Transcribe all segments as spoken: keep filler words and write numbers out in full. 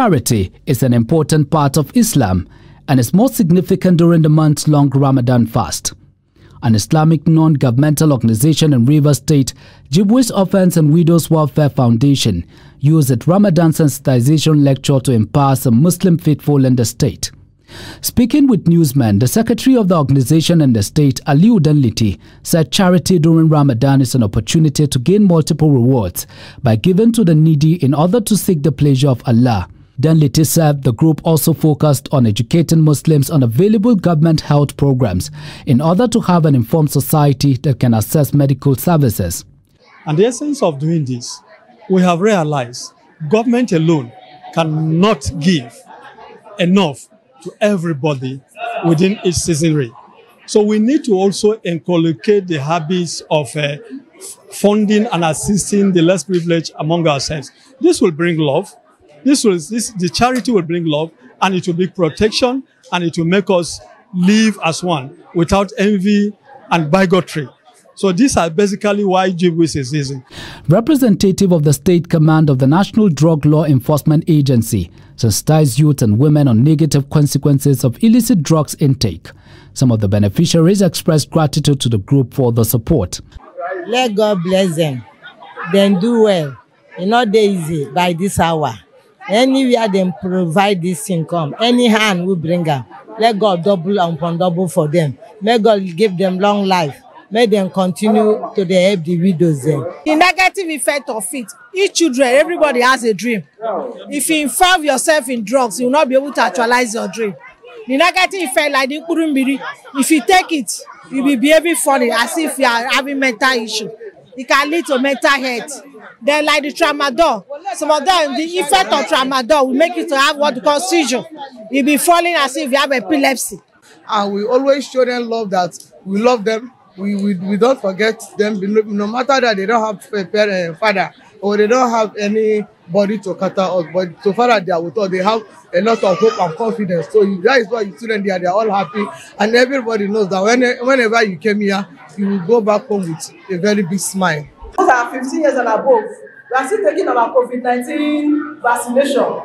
Charity is an important part of Islam and is most significant during the month-long Ramadan fast. An Islamic non-governmental organization in Rivers State, Jibwe's Orphans and Widows Welfare Foundation, used its Ramadan sensitization lecture to empower some Muslim faithful in the state. Speaking with newsmen, the secretary of the organization in the state, Aliu Danliti, said charity during Ramadan is an opportunity to gain multiple rewards by giving to the needy in order to seek the pleasure of Allah. Danliti said the group also focused on educating Muslims on available government health programs in order to have an informed society that can access medical services. And the essence of doing this, we have realized government alone cannot give enough to everybody within its citizenry. So we need to also inculcate the habits of uh, funding and assisting the less privileged among ourselves. This will bring love. This will, this, the charity will bring love, and it will be protection, and it will make us live as one without envy and bigotry. So these are basically why Jibwe's is using. Representative of the State Command of the National Drug Law Enforcement Agency sensitized youth and women on negative consequences of illicit drugs intake. Some of the beneficiaries expressed gratitude to the group for the support. Let God bless them. Then do well. It's not easy by this hour. Anywhere they provide this income, any hand will bring them. Let God double upon double for them. May God give them long life. May them continue to the help the widows then. The negative effect of it, each children, everybody has a dream. If you involve yourself in drugs, you will not be able to actualize your dream. The negative effect, like the Kurumbiri, if you take it, you'll be behaving funny as if you are having mental issues. It can lead to mental health. Then like the tramadol, some of them, the effect of tramadol will make you to have what we call seizure. You'll be falling as if you have epilepsy. And we always show them love, that we love them. We, we, we don't forget them, no matter that they don't have a parent, father, or they don't have anybody to cater us, but so far that they are with us, they have a lot of hope and confidence. So you, that is why you see them there, they are all happy, and everybody knows that when, whenever you came here, you will go back home with a very big smile. Those are fifteen years and above. We are still taking our COVID nineteen vaccination.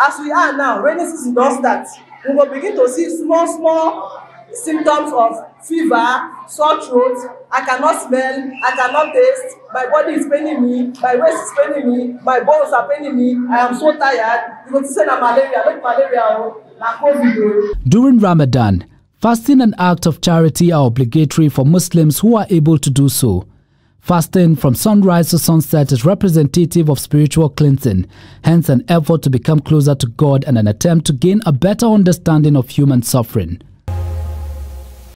As we are now, rainy season does start. We will begin to see small, small symptoms of fever, sore throat. I cannot smell, I cannot taste, my body is paining me, my waist is paining me, my bones are paining me, I am so tired. You go to say na malaria, not malaria, na COVID. During Ramadan, fasting and acts of charity are obligatory for Muslims who are able to do so. Fasting from sunrise to sunset is representative of spiritual cleansing, hence an effort to become closer to God and an attempt to gain a better understanding of human suffering.